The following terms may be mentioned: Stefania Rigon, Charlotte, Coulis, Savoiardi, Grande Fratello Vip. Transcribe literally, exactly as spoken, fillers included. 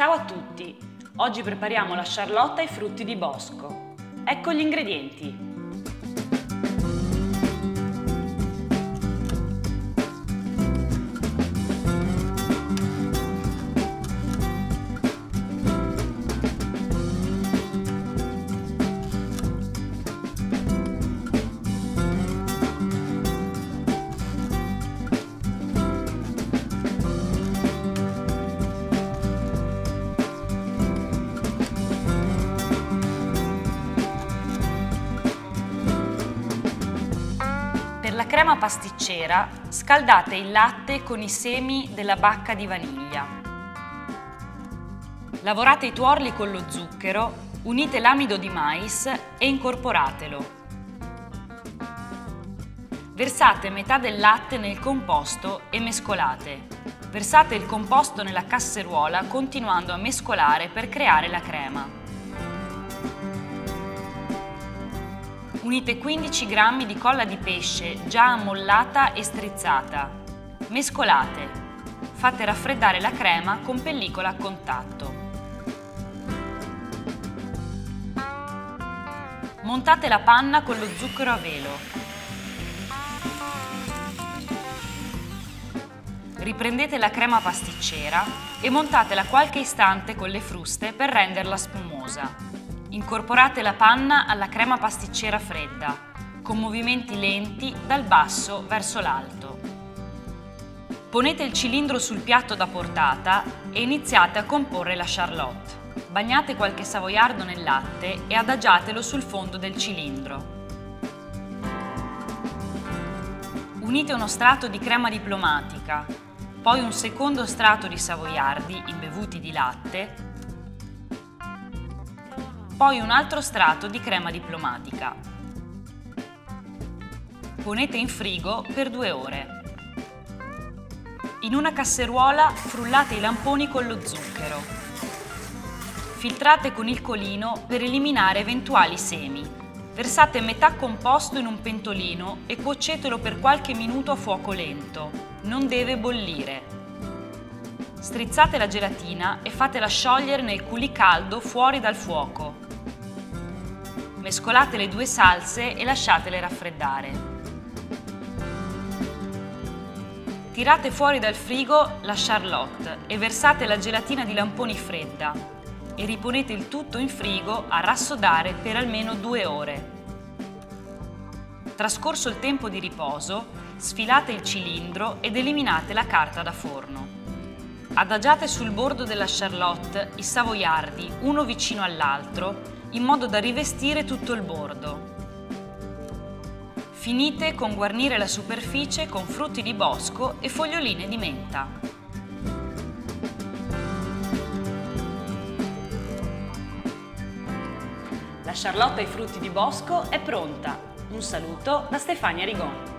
Ciao a tutti! Oggi prepariamo la Charlotte ai frutti di bosco. Ecco gli ingredienti. Per la crema pasticcera scaldate il latte con i semi della bacca di vaniglia. Lavorate i tuorli con lo zucchero, unite l'amido di mais e incorporatelo. Versate metà del latte nel composto e mescolate. Versate il composto nella casseruola continuando a mescolare per creare la crema. Unite quindici grammi di colla di pesce già ammollata e strizzata. Mescolate. Fate raffreddare la crema con pellicola a contatto. Montate la panna con lo zucchero a velo. Riprendete la crema pasticcera e montatela qualche istante con le fruste per renderla spumosa. Incorporate la panna alla crema pasticcera fredda, con movimenti lenti dal basso verso l'alto. Ponete il cilindro sul piatto da portata e iniziate a comporre la Charlotte. Bagnate qualche savoiardo nel latte e adagiatelo sul fondo del cilindro. Unite uno strato di crema diplomatica, poi un secondo strato di savoiardi imbevuti di latte, poi un altro strato di crema diplomatica. Ponete in frigo per due ore. In una casseruola frullate i lamponi con lo zucchero. Filtrate con il colino per eliminare eventuali semi. Versate metà composto in un pentolino e cuocetelo per qualche minuto a fuoco lento. Non deve bollire. Strizzate la gelatina e fatela sciogliere nel coulis caldo fuori dal fuoco. Mescolate le due salse e lasciatele raffreddare. Tirate fuori dal frigo la Charlotte e versate la gelatina di lamponi fredda e riponete il tutto in frigo a rassodare per almeno due ore. Trascorso il tempo di riposo, sfilate il cilindro ed eliminate la carta da forno. Adagiate sul bordo della Charlotte i savoiardi uno vicino all'altro, in modo da rivestire tutto il bordo. Finite con guarnire la superficie con frutti di bosco e foglioline di menta. La Charlotte ai frutti di bosco è pronta. Un saluto da Stefania Rigon.